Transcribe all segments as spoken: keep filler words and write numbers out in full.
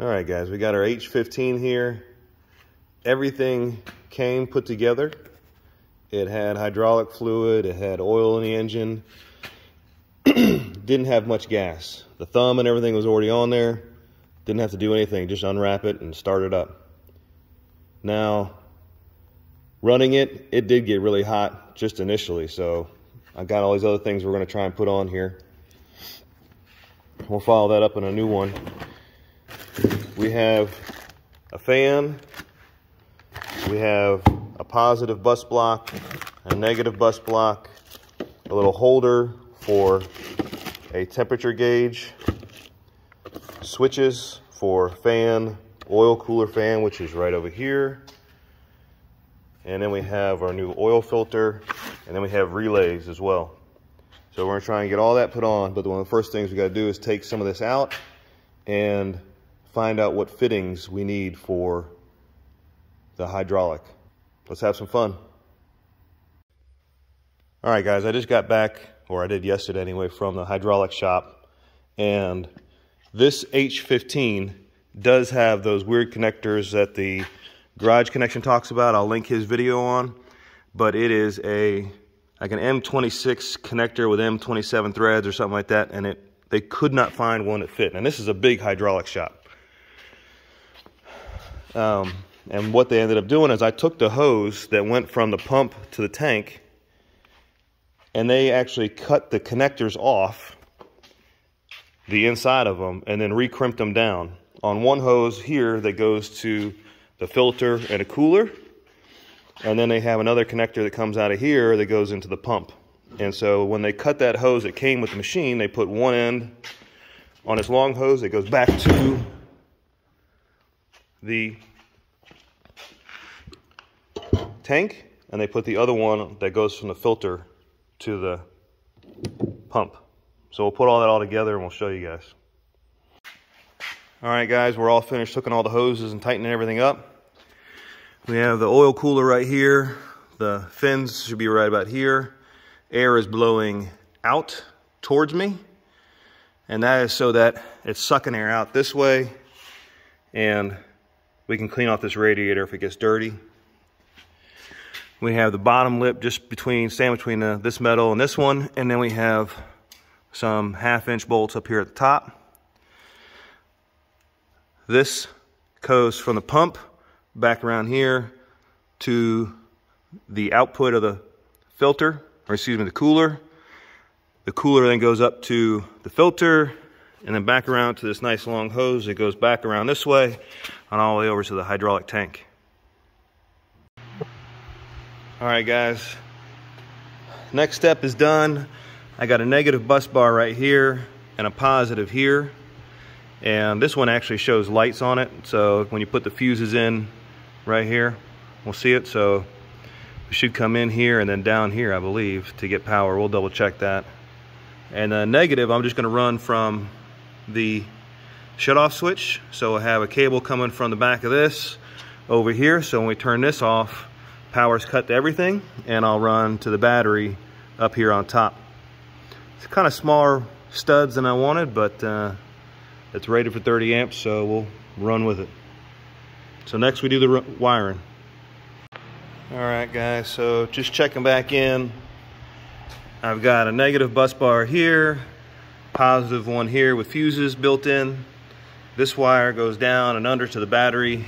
All right, guys, we got our H fifteen here. Everything came put together. It had hydraulic fluid, it had oil in the engine. Didn't have much gas. The thumb and everything was already on there. Didn't have to do anything, just unwrap it and start it up. Now, running it, it did get really hot just initially, so I got all these other things we're gonna try and put on here. We'll follow that up in a new one. We have a fan, we have a positive bus block, a negative bus block, a little holder for a temperature gauge, switches for fan, oil cooler fan, which is right over here, and then we have our new oil filter, and then we have relays as well. So we're gonna try and get all that put on, but one of the first things we gotta do is take some of this out and find out what fittings we need for the hydraulic. Let's have some fun. All right, guys, I just got back, or I did yesterday anyway, from the hydraulic shop. And this H fifteen does have those weird connectors that the Garage Connection talks about. I'll link his video on. But it is a like an M twenty-six connector with M twenty-seven threads or something like that. And it they could not find one that fit. And this is a big hydraulic shop. Um, and what they ended up doing is I took the hose that went from the pump to the tank, and they actually cut the connectors off the inside of them and then recrimped them down. On one hose here that goes to the filter and a cooler, and then they have another connector that comes out of here that goes into the pump. And so when they cut that hose that came with the machine, they put one end on this long hose that goes back to the tank, and they put the other one that goes from the filter to the pump. So we'll put all that all together and we'll show you guys. All right, guys, we're all finished hooking all the hoses and tightening everything up. We have the oil cooler right here. The fins should be right about here. Air is blowing out towards me, and that is so that it's sucking air out this way, and we can clean off this radiator if it gets dirty. We have the bottom lip just between, stand between the, this metal and this one. And then we have some half inch bolts up here at the top. This goes from the pump back around here to the output of the filter, or excuse me, the cooler. The cooler then goes up to the filter, and then back around to this nice long hose. It goes back around this way and all the way over to the hydraulic tank. All right, guys, next step is done. I got a negative bus bar right here and a positive here. And this one actually shows lights on it. So when you put the fuses in right here, we'll see it. So we should come in here and then down here, I believe, to get power. We'll double check that. And the negative, I'm just gonna run from the shutoff switch. So I have a cable coming from the back of this over here. So when we turn this off, power's cut to everything, and I'll run to the battery up here on top. It's kind of smaller studs than I wanted, but uh, it's rated for thirty amps, so we'll run with it. So next we do the wiring. All right, guys, so just checking back in. I've got a negative bus bar here, positive one here with fuses built in. This wire goes down and under to the battery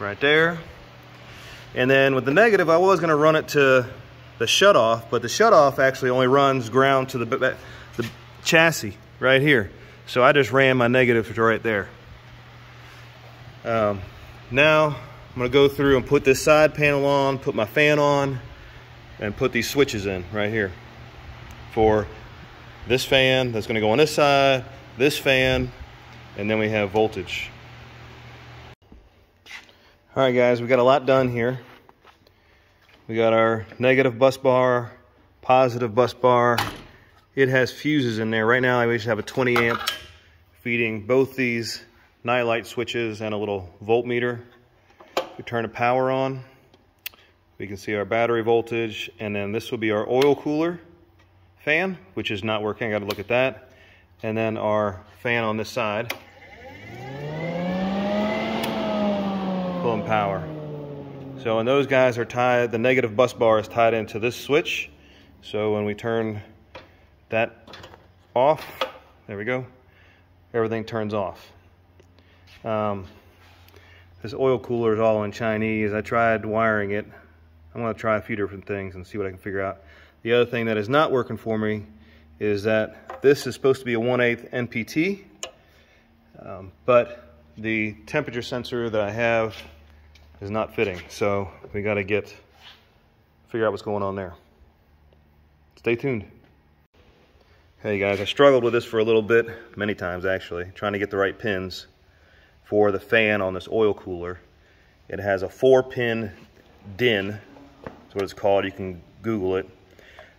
right there. And then with the negative, I was gonna run it to the shutoff, but the shutoff actually only runs ground to the, the chassis right here. So I just ran my negative to right there. Um, now I'm gonna go through and put this side panel on, put my fan on, and put these switches in right here for this fan that's gonna go on this side, this fan, and then we have voltage. All right, guys, we got a lot done here. We got our negative bus bar, positive bus bar. It has fuses in there. Right now, we just have a twenty amp feeding both these nightlight switches and a little voltmeter. We turn the power on. We can see our battery voltage, and then this will be our oil cooler fan, which is not working. I got to look at that. And then our fan on this side. power. So, and those guys are tied, the negative bus bar is tied into this switch. So when we turn that off, there we go, everything turns off. Um, this oil cooler is all in Chinese. I tried wiring it. I'm gonna try a few different things and see what I can figure out. The other thing that is not working for me is that this is supposed to be a one eighth N P T, um, but the temperature sensor that I have is not fitting, so we got to get figure out what's going on there. Stay tuned. Hey guys, I struggled with this for a little bit, many times actually, trying to get the right pins for the fan on this oil cooler. It has a four pin D I N, that's what it's called. You can Google it.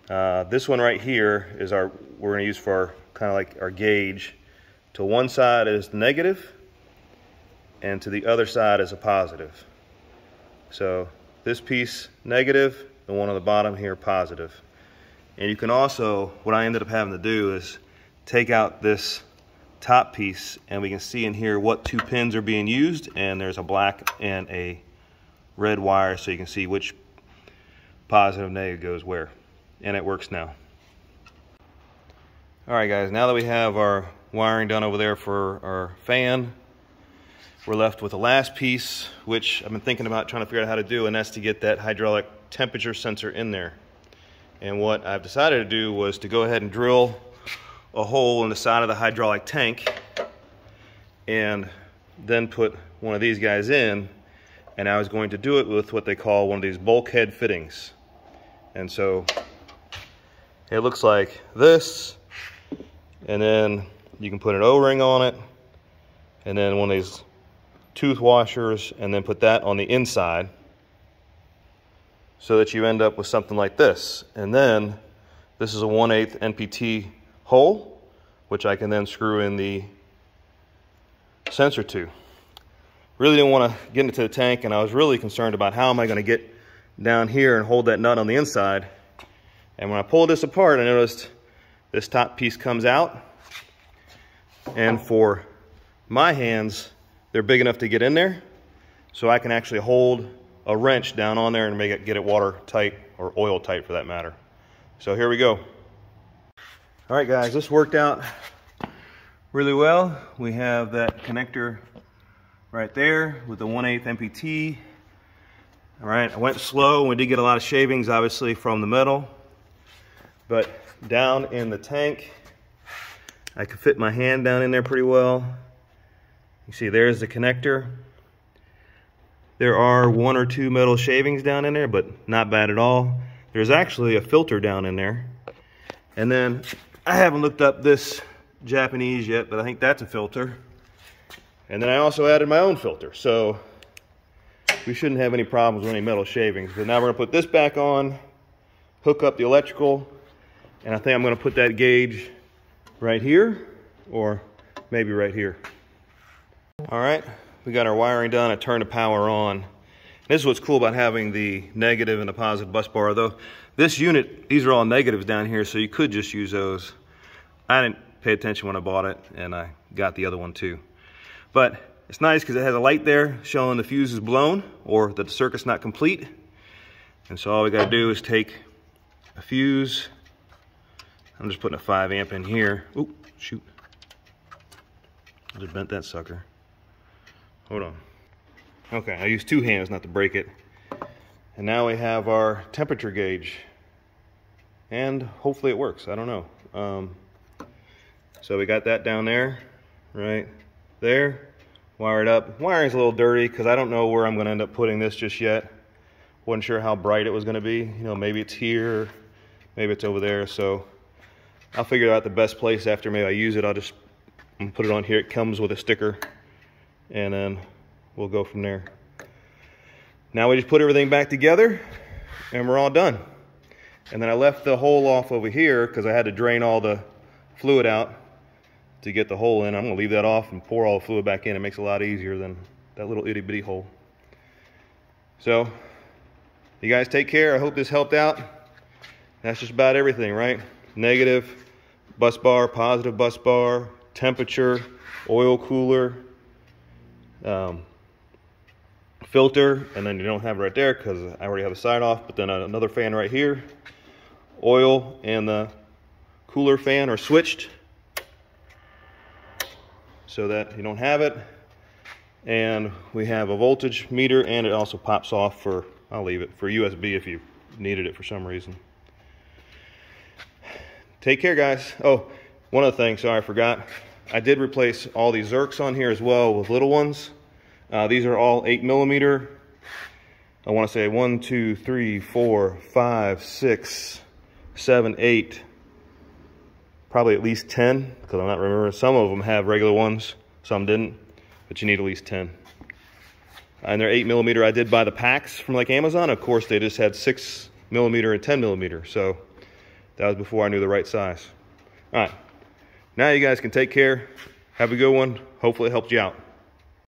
Uh, this one right here is our we're going to use for our, kind of like our gauge. To one side is negative, and to the other side is a positive. So this piece negative, the one on the bottom here positive. And you can also, what I ended up having to do is take out this top piece, and we can see in here what two pins are being used, and there's a black and a red wire, so you can see which positive and negative goes where. And it works now. All right guys, now that we have our wiring done over there for our fan, we're left with the last piece, which I've been thinking about trying to figure out how to do, and that's to get that hydraulic temperature sensor in there. And what I've decided to do was to go ahead and drill a hole in the side of the hydraulic tank and then put one of these guys in. And I was going to do it with what they call one of these bulkhead fittings. And so it looks like this, and then you can put an O-ring on it, and then one of these tooth washers, and then put that on the inside so that you end up with something like this. And then this is a one eighth N P T hole, which I can then screw in the sensor to. Really didn't want to get into the tank, and I was really concerned about how am I going to get down here and hold that nut on the inside. And when I pulled this apart, I noticed this top piece comes out, and for my hands, they're big enough to get in there, so I can actually hold a wrench down on there and make it get it watertight, or oil tight for that matter. So here we go. All right guys, this worked out really well. We have that connector right there with the one eighth N P T. All right, I went slow, and we did get a lot of shavings obviously from the metal, but down in the tank, I could fit my hand down in there pretty well. You see, there's the connector. There are one or two metal shavings down in there, but not bad at all. There's actually a filter down in there. And then I haven't looked up this Japanese yet, but I think that's a filter. And then I also added my own filter. So we shouldn't have any problems with any metal shavings. But now we're gonna put this back on, hook up the electrical, and I think I'm gonna put that gauge right here, or maybe right here. All right, we got our wiring done. I turned the power on. This is what's cool about having the negative and the positive bus bar, though. This unit, these are all negatives down here, so you could just use those. I didn't pay attention when I bought it, and I got the other one too. But it's nice because it has a light there showing the fuse is blown, or that the circuit's not complete. And so all we gotta do is take a fuse. I'm just putting a five amp in here. Ooh, shoot. I just bent that sucker. Hold on. Okay, I used two hands not to break it. And now we have our temperature gauge. And hopefully it works, I don't know. Um, so we got that down there, right there, wired up. Wiring's a little dirty because I don't know where I'm gonna end up putting this just yet. Wasn't sure how bright it was gonna be. You know, maybe it's here, maybe it's over there. So I'll figure out the best place after maybe I use it. I'll just put it on here. It comes with a sticker. And then we'll go from there. Now we just put everything back together and we're all done. And then I left the hole off over here because I had to drain all the fluid out to get the hole in. I'm gonna leave that off and pour all the fluid back in. It makes it a lot easier than that little itty bitty hole. So you guys take care. I hope this helped out. That's just about everything, right? Negative bus bar, positive bus bar, temperature, oil cooler, Um, filter, and then you don't have it right there because I already have the side off, but then another fan right here, oil and the cooler fan are switched so that you don't have it. And we have a voltage meter, and it also pops off for, I'll leave it, for U S B if you needed it for some reason. Take care, guys. Oh, one other thing, sorry, I forgot. I did replace all these Zerks on here as well with little ones. Uh, these are all eight millimeter. I want to say one, two, three, four, five, six, seven, eight, probably at least ten, because I'm not remembering. Some of them have regular ones, some didn't, but you need at least ten. And they're eight millimeter. I did buy the packs from like Amazon. Of course, they just had six millimeter and ten millimeter. So that was before I knew the right size. All right. Now you guys can take care. Have a good one. Hopefully it helped you out.